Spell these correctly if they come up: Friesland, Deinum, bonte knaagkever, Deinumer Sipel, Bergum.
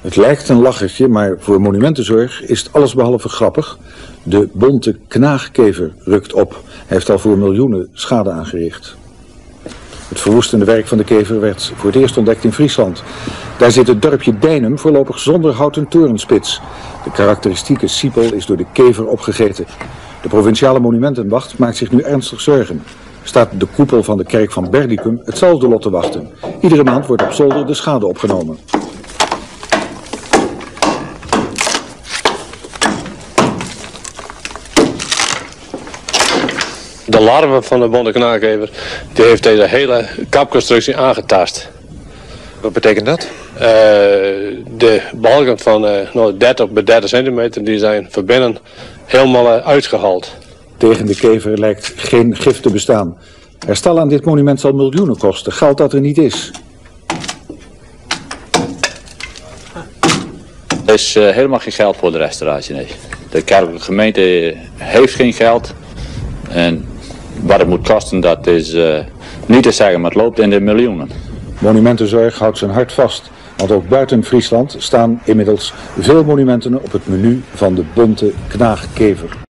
Het lijkt een lachertje, maar voor monumentenzorg is het allesbehalve grappig. De bonte knaagkever rukt op. Hij heeft al voor miljoenen schade aangericht. Het verwoestende werk van de kever werd voor het eerst ontdekt in Friesland. Daar zit het dorpje Deinum voorlopig zonder houten torenspits. De karakteristieke siepel is door de kever opgegeten. De provinciale monumentenwacht maakt zich nu ernstig zorgen. Staat de koepel van de kerk van Bergum hetzelfde lot te wachten. Iedere maand wordt op zolder de schade opgenomen. De larve van de bonte knaagkever die heeft deze hele kapconstructie aangetast. Wat betekent dat? De balken van 30 bij 30 centimeter die zijn verbinnen helemaal uitgehaald. Tegen de kever lijkt geen gif te bestaan. Herstel aan dit monument zal miljoenen kosten, geld dat er niet is. Er is helemaal geen geld voor de restauratie, nee. De kerkelijke gemeente heeft geen geld. En wat het moet kosten, dat is niet te zeggen, maar het loopt in de miljoenen. Monumentenzorg houdt zijn hart vast, want ook buiten Friesland staan inmiddels veel monumenten op het menu van de bonte knaagkever.